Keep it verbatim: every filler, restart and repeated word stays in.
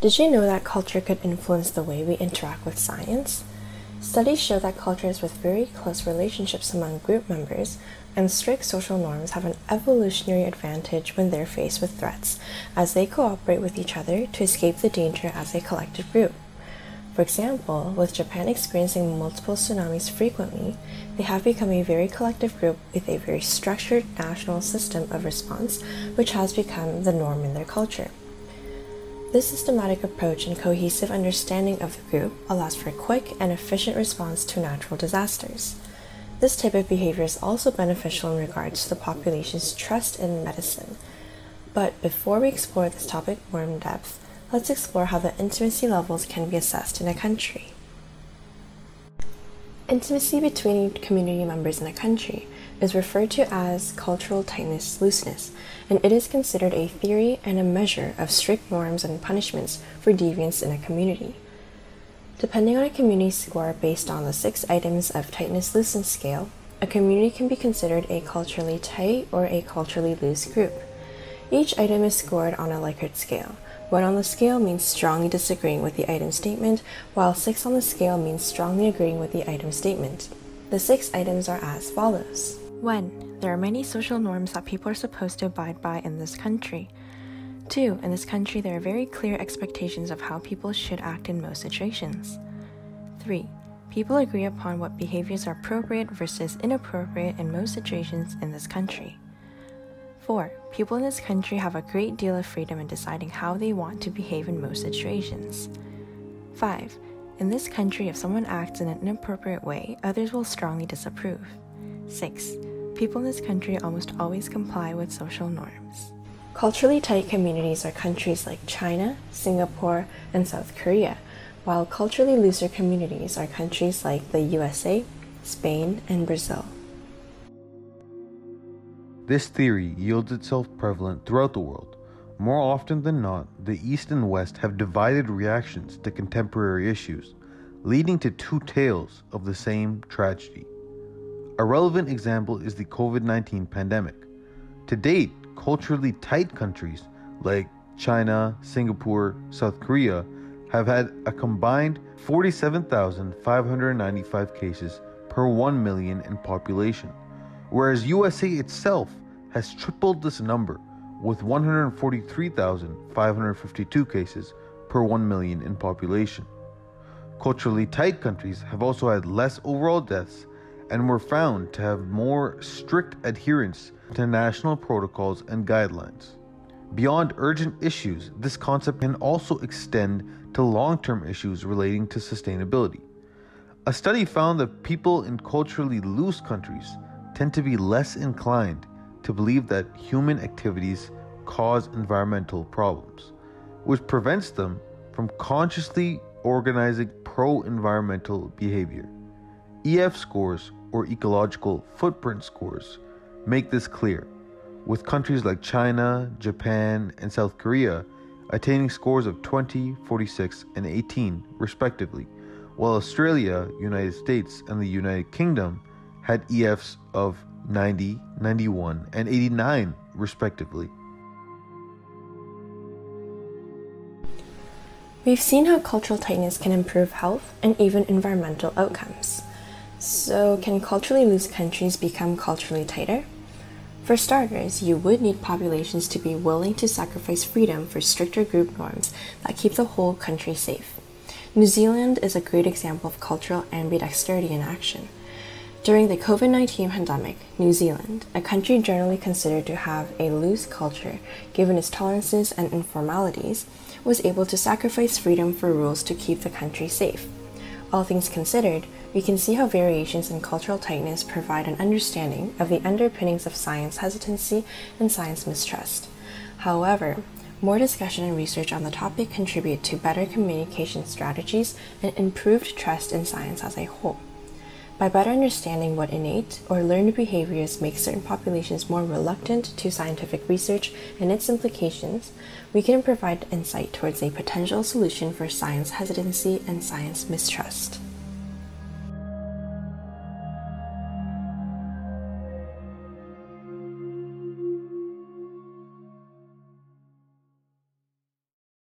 Did you know that culture could influence the way we interact with science? Studies show that cultures with very close relationships among group members and strict social norms have an evolutionary advantage when they're faced with threats, as they cooperate with each other to escape the danger as a collective group. For example, with Japan experiencing multiple tsunamis frequently, they have become a very collective group with a very structured national system of response, which has become the norm in their culture. This systematic approach and cohesive understanding of the group allows for a quick and efficient response to natural disasters. This type of behavior is also beneficial in regards to the population's trust in medicine. But before we explore this topic more in depth, let's explore how the intimacy levels can be assessed in a country. Intimacy between community members in a country is referred to as cultural tightness-looseness, and it is considered a theory and a measure of strict norms and punishments for deviance in a community. Depending on a community score based on the six items of tightness-looseness scale, a community can be considered a culturally tight or a culturally loose group. Each item is scored on a Likert scale. One on the scale means strongly disagreeing with the item statement, while six on the scale means strongly agreeing with the item statement. The six items are as follows. one. There are many social norms that people are supposed to abide by in this country. two. In this country, there are very clear expectations of how people should act in most situations. three. People agree upon what behaviors are appropriate versus inappropriate in most situations in this country. four. People in this country have a great deal of freedom in deciding how they want to behave in most situations. five. In this country, if someone acts in an inappropriate way, others will strongly disapprove. six. People in this country almost always comply with social norms. Culturally tight communities are countries like China, Singapore, and South Korea, while culturally looser communities are countries like the U S A, Spain, and Brazil. This theory yields itself prevalent throughout the world. More often than not, the East and West have divided reactions to contemporary issues, leading to two tales of the same tragedy. A relevant example is the COVID nineteen pandemic. To date, culturally tight countries like China, Singapore, South Korea have had a combined forty-seven thousand five hundred ninety-five cases per one million in population, whereas U S A itself has tripled this number with one hundred forty-three thousand five hundred fifty-two cases per one million in population. Culturally tight countries have also had less overall deaths and were found to have more strict adherence to national protocols and guidelines. Beyond urgent issues, this concept can also extend to long-term issues relating to sustainability. A study found that people in culturally loose countries tend to be less inclined to believe that human activities cause environmental problems, which prevents them from consciously organizing pro-environmental behavior. E F scores, or ecological footprint scores, make this clear, with countries like China, Japan, and South Korea attaining scores of twenty, forty-six, and eighteen respectively, while Australia, United States, and the United Kingdom had E Fs of ninety, ninety-one, and eighty-nine, respectively. We've seen how cultural tightness can improve health and even environmental outcomes. So, can culturally loose countries become culturally tighter? For starters, you would need populations to be willing to sacrifice freedom for stricter group norms that keep the whole country safe. New Zealand is a great example of cultural ambidexterity in action. During the COVID nineteen pandemic, New Zealand, a country generally considered to have a loose culture given its tolerances and informalities, was able to sacrifice freedom for rules to keep the country safe. All things considered, we can see how variations in cultural tightness provide an understanding of the underpinnings of science hesitancy and science mistrust. However, more discussion and research on the topic contribute to better communication strategies and improved trust in science as a whole. By better understanding what innate or learned behaviors make certain populations more reluctant to scientific research and its implications, we can provide insight towards a potential solution for science hesitancy and science mistrust.